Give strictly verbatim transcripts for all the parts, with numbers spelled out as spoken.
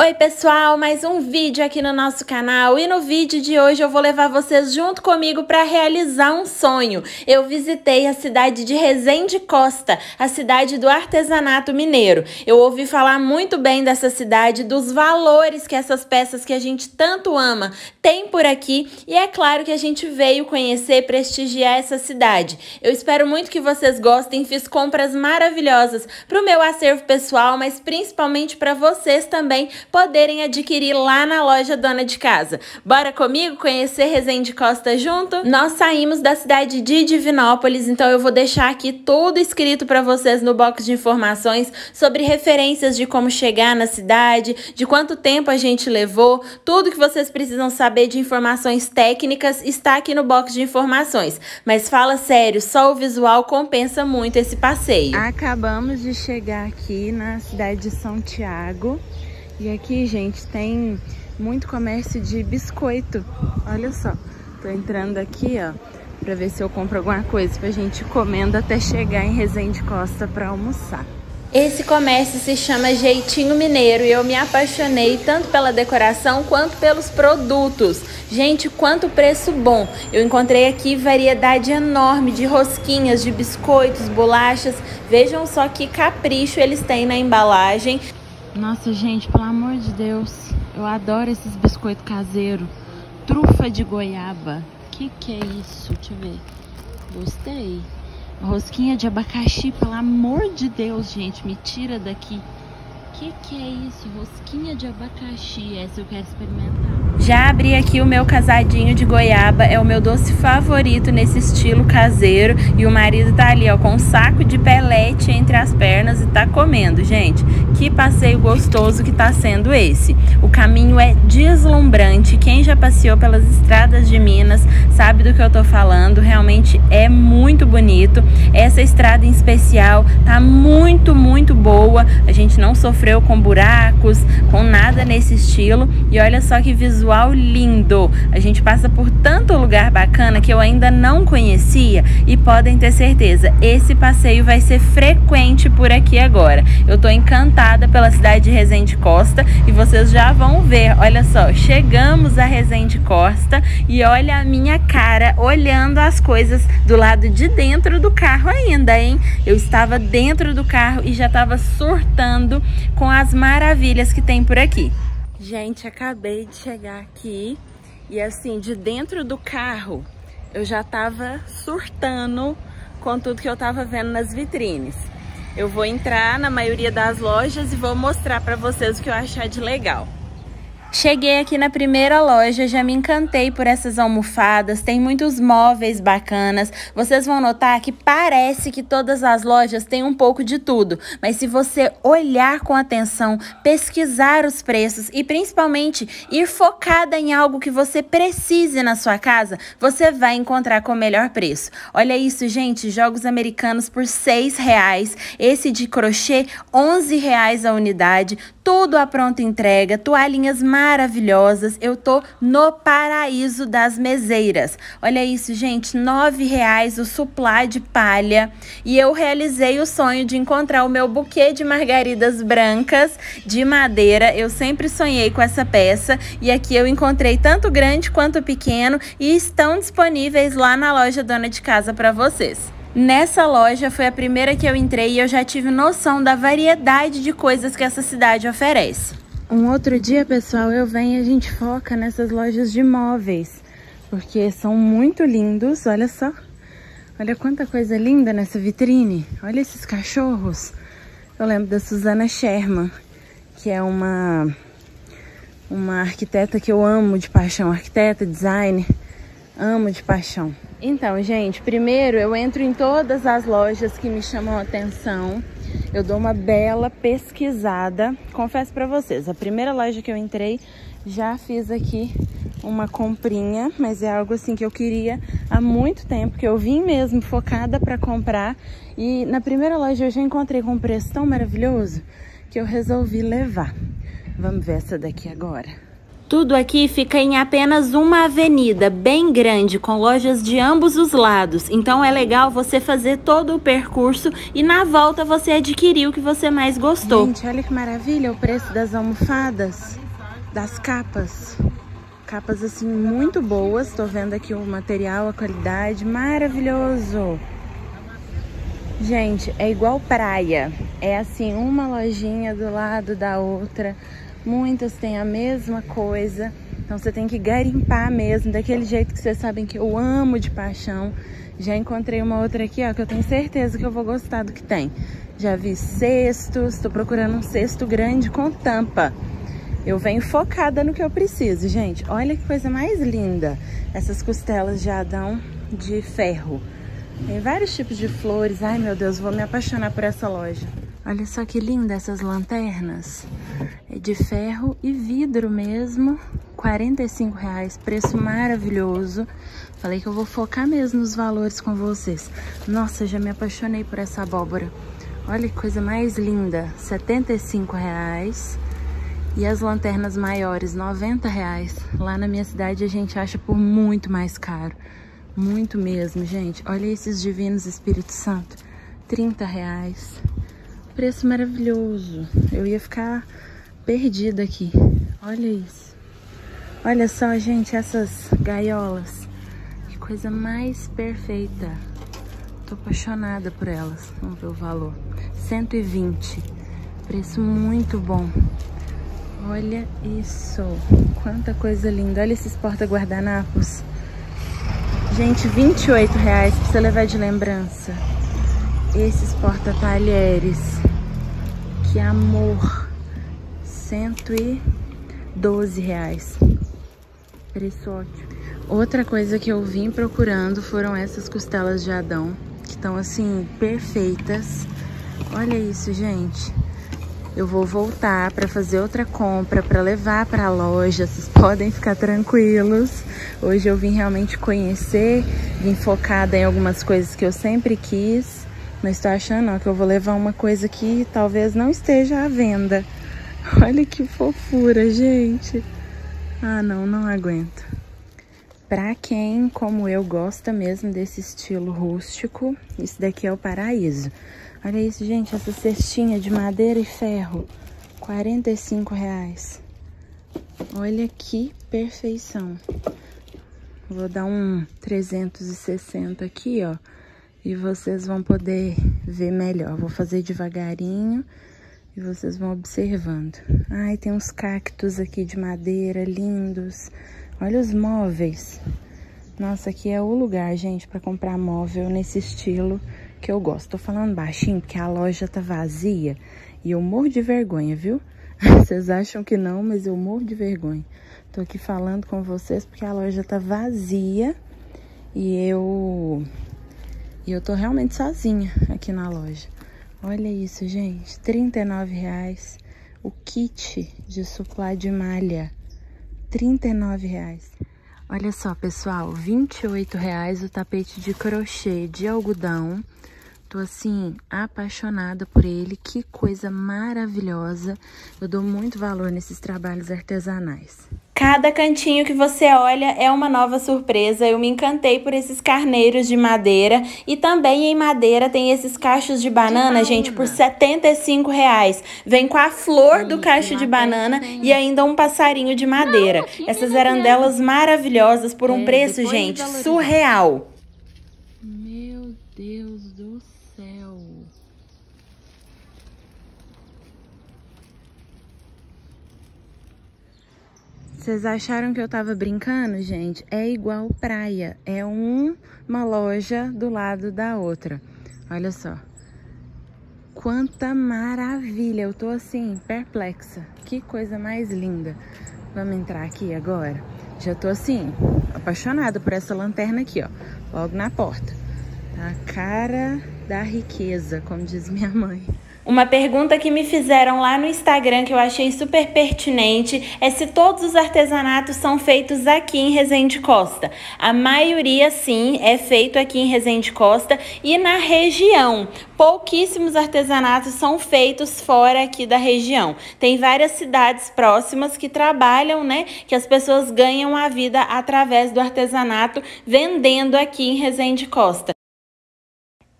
Oi pessoal, mais um vídeo aqui no nosso canal e no vídeo de hoje eu vou levar vocês junto comigo para realizar um sonho. Eu visitei a cidade de Resende Costa, a cidade do artesanato mineiro. Eu ouvi falar muito bem dessa cidade, dos valores que essas peças que a gente tanto ama tem por aqui e é claro que a gente veio conhecer e prestigiar essa cidade. Eu espero muito que vocês gostem, fiz compras maravilhosas para o meu acervo pessoal, mas principalmente para vocês também, poderem adquirir lá na loja Dona de Casa. Bora comigo conhecer Resende Costa junto? Nós saímos da cidade de Divinópolis, então eu vou deixar aqui tudo escrito para vocês no box de informações sobre referências de como chegar na cidade, de quanto tempo a gente levou, tudo que vocês precisam saber de informações técnicas está aqui no box de informações. Mas fala sério, só o visual compensa muito esse passeio. Acabamos de chegar aqui na cidade de São Tiago. E aqui, gente, tem muito comércio de biscoito. Olha só, tô entrando aqui, ó, pra ver se eu compro alguma coisa pra gente encomenda até chegar em Resende Costa pra almoçar. Esse comércio se chama Jeitinho Mineiro e eu me apaixonei tanto pela decoração quanto pelos produtos. Gente, quanto preço bom! Eu encontrei aqui variedade enorme de rosquinhas, de biscoitos, bolachas. Vejam só que capricho eles têm na embalagem. Nossa, gente, pelo amor de Deus, eu adoro esses biscoitos caseiros. Trufa de goiaba. Que que é isso? Deixa eu ver. Gostei. Rosquinha de abacaxi, pelo amor de Deus, gente, me tira daqui. Que que é isso? Rosquinha de abacaxi, essa eu quero experimentar. Já abri aqui o meu casadinho de goiaba, é o meu doce favorito nesse estilo caseiro. E o marido tá ali, ó, com um saco de pelete entre as pernas e tá comendo, gente. Que passeio gostoso que tá sendo esse. O caminho é deslumbrante, quem já passeou pelas estradas de Minas sabe do que eu tô falando, realmente é muito bonito. Essa estrada em especial tá muito, muito boa, a gente não sofreu com buracos, com nada nesse estilo. E olha só que visual lindo! A gente passa por tanto lugar bacana que eu ainda não conhecia e podem ter certeza, esse passeio vai ser frequente por aqui agora. Eu tô encantada pela cidade de Resende Costa e vocês já vão ver. Olha só, chegamos a Resende Costa e olha a minha cara olhando as coisas do lado de dentro do carro ainda, hein? Eu estava dentro do carro e já estava surtando com as maravilhas que tem por aqui. Gente, acabei de chegar aqui e assim, de dentro do carro, eu já tava surtando com tudo que eu tava vendo nas vitrines. Eu vou entrar na maioria das lojas e vou mostrar pra vocês o que eu achar de legal. Cheguei aqui na primeira loja, já me encantei por essas almofadas, tem muitos móveis bacanas. Vocês vão notar que parece que todas as lojas têm um pouco de tudo, mas se você olhar com atenção, pesquisar os preços e principalmente ir focada em algo que você precise na sua casa, você vai encontrar com o melhor preço. Olha isso, gente, jogos americanos por seis reais, esse de crochê, onze reais a unidade, tudo à pronta entrega, toalhinhas maravilhosas. maravilhosas, eu tô no paraíso das meseiras. Olha isso, gente, nove reais o suplá de palha e eu realizei o sonho de encontrar o meu buquê de margaridas brancas de madeira. Eu sempre sonhei com essa peça e aqui eu encontrei tanto grande quanto pequeno e estão disponíveis lá na loja Dona de Casa para vocês. Nessa loja foi a primeira que eu entrei e eu já tive noção da variedade de coisas que essa cidade oferece. Um outro dia, pessoal, eu venho e a gente foca nessas lojas de móveis, porque são muito lindos, olha só. Olha quanta coisa linda nessa vitrine, olha esses cachorros. Eu lembro da Suzana Sherman, que é uma, uma arquiteta que eu amo de paixão, arquiteta, designer, amo de paixão. Então, gente, primeiro eu entro em todas as lojas que me chamam a atenção. Eu dou uma bela pesquisada. Confesso pra vocês, a primeira loja que eu entrei, já fiz aqui uma comprinha, mas é algo assim que eu queria há muito tempo, que eu vim mesmo focada pra comprar. E na primeira loja eu já encontrei com um preço tão maravilhoso que eu resolvi levar. Vamos ver essa daqui agora. Tudo aqui fica em apenas uma avenida, bem grande, com lojas de ambos os lados. Então é legal você fazer todo o percurso e na volta você adquirir o que você mais gostou. Gente, olha que maravilha o preço das almofadas, das capas. Capas assim muito boas, tô vendo aqui o material, a qualidade, maravilhoso. Gente, é igual praia, é assim uma lojinha do lado da outra. Muitas têm a mesma coisa, então você tem que garimpar mesmo, daquele jeito que vocês sabem que eu amo de paixão. Já encontrei uma outra aqui, ó, que eu tenho certeza que eu vou gostar do que tem. Já vi cestos, estou procurando um cesto grande com tampa. Eu venho focada no que eu preciso, gente. Olha que coisa mais linda, essas costelas de Adão de ferro. Tem vários tipos de flores, ai meu Deus, vou me apaixonar por essa loja. Olha só que linda essas lanternas, é de ferro e vidro mesmo, quarenta e cinco reais, preço maravilhoso. Falei que eu vou focar mesmo nos valores com vocês. Nossa, já me apaixonei por essa abóbora, olha que coisa mais linda, setenta e cinco reais. E as lanternas maiores, noventa reais, lá na minha cidade a gente acha por muito mais caro, muito mesmo, gente. Olha esses divinos Espírito Santo, trinta reais. Preço maravilhoso, eu ia ficar perdida aqui. Olha isso, olha só, gente, essas gaiolas, que coisa mais perfeita, tô apaixonada por elas. Vamos ver o valor, cento e vinte, preço muito bom. Olha isso, quanta coisa linda. Olha esses porta-guardanapos, gente, vinte e oito reais pra você levar de lembrança. Esses porta-talheres, que amor, cento e doze reais, preço ótimo. Outra coisa que eu vim procurando foram essas costelas de Adão, que estão assim, perfeitas. Olha isso, gente, eu vou voltar para fazer outra compra, para levar para a loja, vocês podem ficar tranquilos. Hoje eu vim realmente conhecer, vim focada em algumas coisas que eu sempre quis. Mas tô achando, ó, que eu vou levar uma coisa que talvez não esteja à venda. Olha que fofura, gente. Ah, não, não aguento. Pra quem, como eu, gosta mesmo desse estilo rústico, isso daqui é o paraíso. Olha isso, gente, essa cestinha de madeira e ferro. quarenta e cinco reais. Olha que perfeição. Vou dar um trezentos e sessenta aqui, ó. E vocês vão poder ver melhor. Vou fazer devagarinho e vocês vão observando. Ai, tem uns cactos aqui de madeira, lindos. Olha os móveis. Nossa, aqui é o lugar, gente, para comprar móvel nesse estilo que eu gosto. Tô falando baixinho porque a loja tá vazia e eu morro de vergonha, viu? Vocês acham que não, mas eu morro de vergonha. Tô aqui falando com vocês porque a loja tá vazia e eu... E eu tô realmente sozinha aqui na loja. Olha isso, gente. trinta e nove reais. O kit de suplá de malha. trinta e nove reais. Olha só, pessoal. vinte e oito reais o tapete de crochê de algodão. Tô, assim, apaixonada por ele. Que coisa maravilhosa. Eu dou muito valor nesses trabalhos artesanais. Cada cantinho que você olha é uma nova surpresa. Eu me encantei por esses carneiros de madeira. E também em madeira tem esses cachos de banana, de gente, por setenta e cinco reais. Vem com a flor do cacho de banana e ainda um passarinho de madeira. Não, essas arandelas maravilhosas por um é, preço, gente, surreal. Meu Deus do céu. Vocês acharam que eu tava brincando, gente? É igual praia, é um, uma loja do lado da outra. Olha só, quanta maravilha, eu tô assim, perplexa, que coisa mais linda. Vamos entrar aqui agora? Já tô assim, apaixonada por essa lanterna aqui, ó, logo na porta. A cara da riqueza, como diz minha mãe. Uma pergunta que me fizeram lá no Instagram, que eu achei super pertinente, é se todos os artesanatos são feitos aqui em Resende Costa. A maioria, sim, é feito aqui em Resende Costa e na região. Pouquíssimos artesanatos são feitos fora aqui da região. Tem várias cidades próximas que trabalham, né, que as pessoas ganham a vida através do artesanato, vendendo aqui em Resende Costa.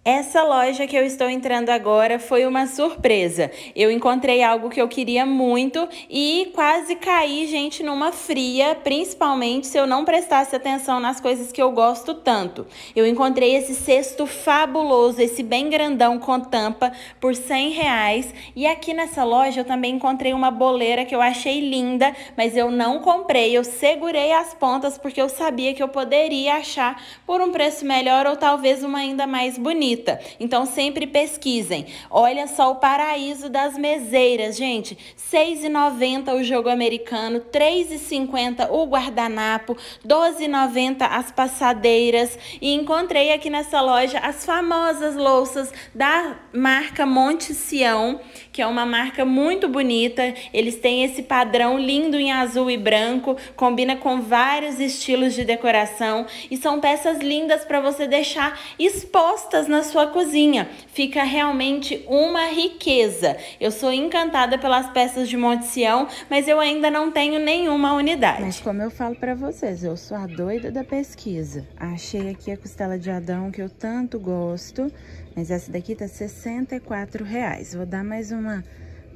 Essa loja que eu estou entrando agora foi uma surpresa. Eu encontrei algo que eu queria muito e quase caí, gente, numa fria, principalmente se eu não prestasse atenção nas coisas que eu gosto tanto. Eu encontrei esse cesto fabuloso, esse bem grandão com tampa, por cem reais. E aqui nessa loja eu também encontrei uma boleira que eu achei linda, mas eu não comprei, eu segurei as pontas porque eu sabia que eu poderia achar por um preço melhor ou talvez uma ainda mais bonita. Então sempre pesquisem. Olha só o paraíso das meseiras, gente. seis e noventa o jogo americano, três e cinquenta o guardanapo, doze e noventa as passadeiras. E encontrei aqui nessa loja as famosas louças da marca Monte Sião, que é uma marca muito bonita. Eles têm esse padrão lindo em azul e branco, combina com vários estilos de decoração e são peças lindas para você deixar expostas na sua cozinha. Fica realmente uma riqueza. Eu sou encantada pelas peças de Monte Sião, mas eu ainda não tenho nenhuma unidade. Mas como eu falo pra vocês, eu sou a doida da pesquisa. Achei aqui a costela de Adão que eu tanto gosto, mas essa daqui tá sessenta e quatro reais. Vou dar mais uma,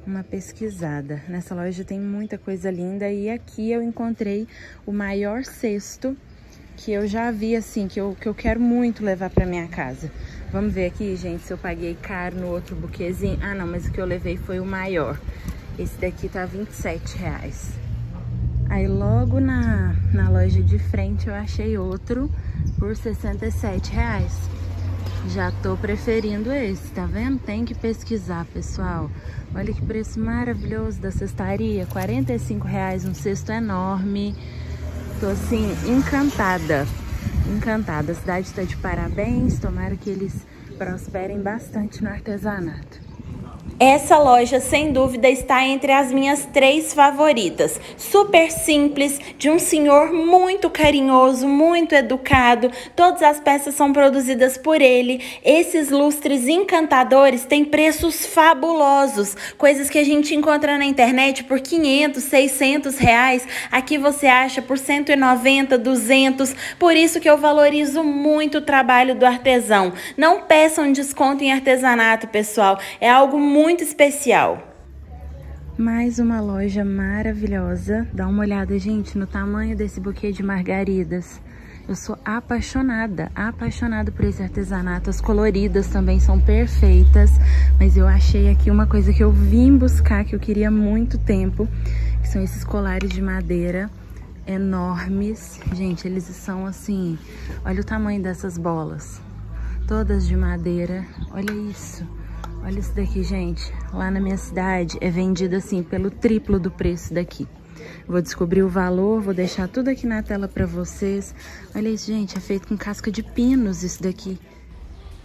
uma pesquisada. Nessa loja tem muita coisa linda e aqui eu encontrei o maior cesto que eu já vi, assim, que eu, que eu quero muito levar pra minha casa. Vamos ver aqui, gente, se eu paguei caro no outro buquezinho. Ah, não, mas o que eu levei foi o maior. Esse daqui tá vinte e sete reais. Aí logo na, na loja de frente eu achei outro por sessenta e sete reais. Já tô preferindo esse, tá vendo? Tem que pesquisar, pessoal. Olha que preço maravilhoso da cestaria. quarenta e cinco reais, um cesto enorme. Tô, assim, encantada. Encantada, a cidade está de parabéns, tomara que eles prosperem bastante no artesanato. Essa loja, sem dúvida, está entre as minhas três favoritas. Super simples, de um senhor muito carinhoso, muito educado. Todas as peças são produzidas por ele. Esses lustres encantadores têm preços fabulosos. Coisas que a gente encontra na internet por quinhentos, seiscentos reais. Aqui você acha por cento e noventa, duzentos. Por isso que eu valorizo muito o trabalho do artesão. Não peçam desconto em artesanato, pessoal. É algo muito... muito especial. Mais uma loja maravilhosa. Dá uma olhada, gente, no tamanho desse buquê de margaridas. Eu sou apaixonada, apaixonada por esse artesanato. As coloridas também são perfeitas, mas eu achei aqui uma coisa que eu vim buscar, que eu queria há muito tempo, que são esses colares de madeira enormes. Gente, eles são assim, olha o tamanho dessas bolas, todas de madeira. Olha isso. Olha isso daqui, gente. Lá na minha cidade é vendido assim pelo triplo do preço daqui. Vou descobrir o valor, vou deixar tudo aqui na tela para vocês. Olha isso, gente. É feito com casca de pinos isso daqui.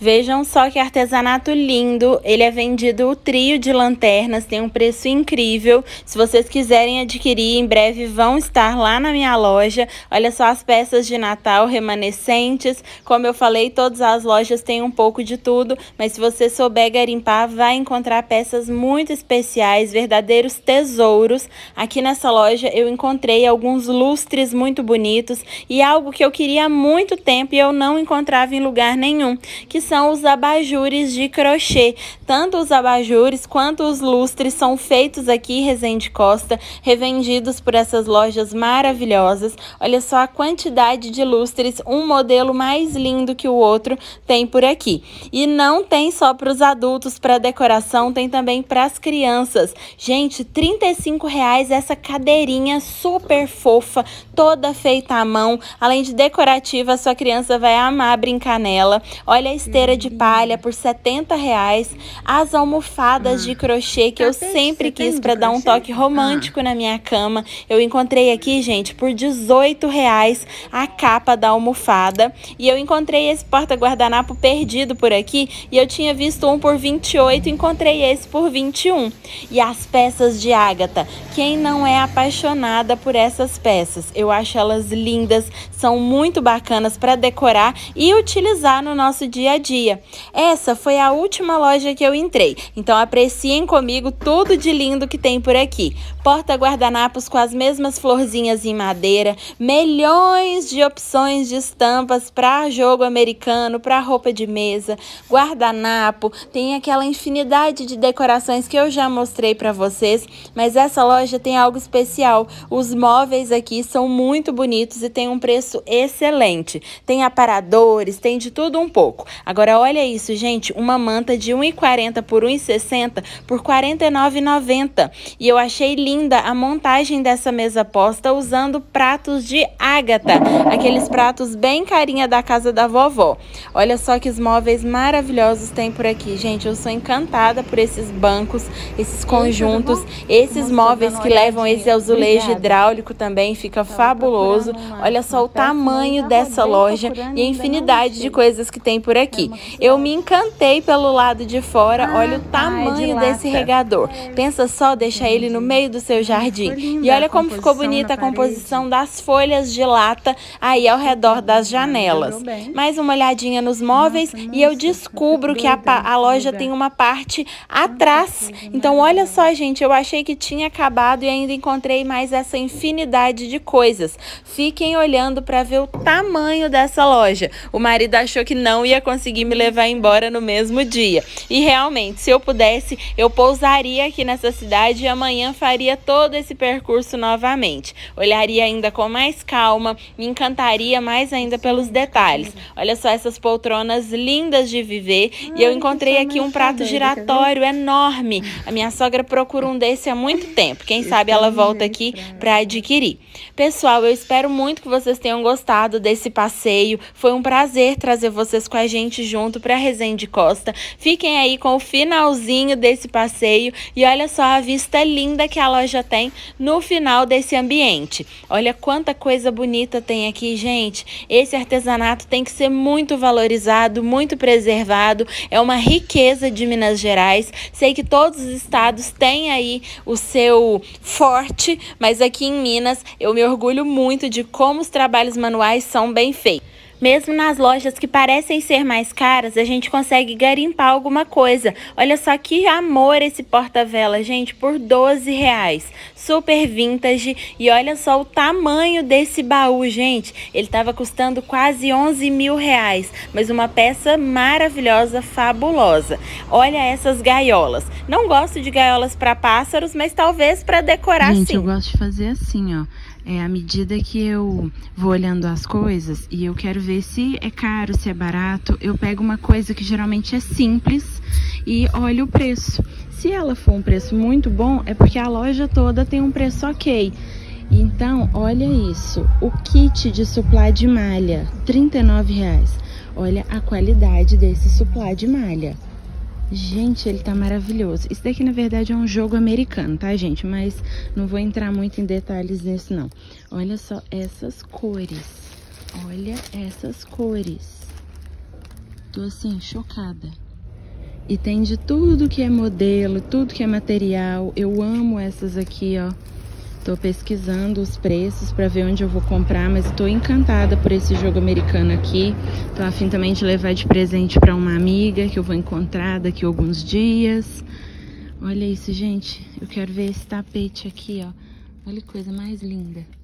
Vejam só que artesanato lindo, ele é vendido o trio de lanternas, tem um preço incrível. Se vocês quiserem adquirir, em breve vão estar lá na minha loja. Olha só as peças de Natal remanescentes. Como eu falei, todas as lojas têm um pouco de tudo, mas se você souber garimpar, vai encontrar peças muito especiais, verdadeiros tesouros. Aqui nessa loja eu encontrei alguns lustres muito bonitos e algo que eu queria há muito tempo e eu não encontrava em lugar nenhum, que são os abajures de crochê. Tanto os abajures quanto os lustres são feitos aqui em Resende Costa, revendidos por essas lojas maravilhosas. Olha só a quantidade de lustres, um modelo mais lindo que o outro tem por aqui. E não tem só para os adultos, para decoração, tem também para as crianças. Gente, trinta e cinco reais essa cadeirinha super fofa, toda feita à mão. Além de decorativa, a sua criança vai amar brincar nela. Olha a esteira de palha por setenta reais, as almofadas ah, de crochê que eu sempre quis para dar um toque romântico ah. na minha cama. Eu encontrei aqui, gente, por dezoito reais a capa da almofada. E eu encontrei esse porta-guardanapo perdido por aqui, e eu tinha visto um por vinte e oito, encontrei esse por vinte e um. E as peças de ágata, quem não é apaixonada por essas peças? Eu acho elas lindas, são muito bacanas para decorar e utilizar no nosso dia a dia. Essa foi a última loja que eu entrei, então apreciem comigo tudo de lindo que tem por aqui. Porta-guardanapos com as mesmas florzinhas em madeira, milhões de opções de estampas para jogo americano, para roupa de mesa, guardanapo, tem aquela infinidade de decorações que eu já mostrei para vocês, mas essa loja tem algo especial. Os móveis aqui são muito bonitos e tem um preço excelente. Tem aparadores, tem de tudo um pouco. Agora olha isso, gente, uma manta de um e quarenta por um e sessenta por quarenta e nove e noventa. E eu achei linda a montagem dessa mesa posta usando pratos de ágata, aqueles pratos bem carinha da casa da vovó. Olha só que os móveis maravilhosos tem por aqui, gente. Eu sou encantada por esses bancos, esses conjuntos, esses móveis que levam esse azulejo hidráulico também, fica fabuloso. Olha só o tamanho dessa loja e a infinidade de coisas que tem por aqui. Eu me encantei pelo lado de fora, olha o tamanho desse regador. Pensa só, deixar ele no meio do seu jardim. E olha como ficou bonita a composição das folhas de lata aí ao redor das janelas. Mais uma olhadinha nos móveis e eu descubro que a, a loja tem uma parte atrás. Então olha só, gente, eu achei que tinha acabado e ainda encontrei mais essa infinidade de coisas. Fiquem olhando para ver o tamanho dessa loja. O marido achou que não ia conseguir me levar embora no mesmo dia. E realmente, se eu pudesse, eu pousaria aqui nessa cidade e amanhã faria todo esse percurso novamente. Olharia ainda com mais calma, me encantaria mais ainda pelos detalhes. Olha só essas poltronas lindas de viver. E eu encontrei aqui um prato giratório enorme. A minha sogra procura um desse há muito tempo. Quem sabe ela volta aqui para adquirir. Pessoal, eu espero muito que vocês tenham gostado desse passeio. Foi um prazer trazer vocês com a gente junto para Resende Costa. Fiquem aí com o finalzinho desse passeio e olha só a vista linda que a loja tem no final desse ambiente. Olha quanta coisa bonita tem aqui, gente. Esse artesanato tem que ser muito valorizado, muito preservado. É uma riqueza de Minas Gerais. Sei que todos os estados têm aí o seu forte, mas aqui em Minas eu me orgulho muito de como os trabalhos manuais são bem feitos. Mesmo nas lojas que parecem ser mais caras, a gente consegue garimpar alguma coisa. Olha só que amor esse porta-vela, gente, por doze reais. Super vintage. E olha só o tamanho desse baú, gente. Ele estava custando quase onze mil reais. Mas uma peça maravilhosa, fabulosa. Olha essas gaiolas. Não gosto de gaiolas para pássaros, mas talvez para decorar, gente, sim. Gente, eu gosto de fazer assim, ó. É, à medida que eu vou olhando as coisas e eu quero ver se é caro, se é barato, eu pego uma coisa que geralmente é simples e olho o preço. Se ela for um preço muito bom, é porque a loja toda tem um preço ok. Então, olha isso. O kit de suplá de malha, trinta e nove reais. Olha a qualidade desse suplá de malha. Gente, ele tá maravilhoso. Isso daqui, na verdade, é um jogo americano, tá, gente? Mas não vou entrar muito em detalhes nisso, não. Olha só essas cores. Olha essas cores. Tô, assim, chocada. E tem de tudo que é modelo, tudo que é material. Eu amo essas aqui, ó. Tô pesquisando os preços pra ver onde eu vou comprar, mas tô encantada por esse jogo americano aqui. Tô a fim também de levar de presente pra uma amiga que eu vou encontrar daqui a alguns dias. Olha isso, gente. Eu quero ver esse tapete aqui, ó. Olha que coisa mais linda.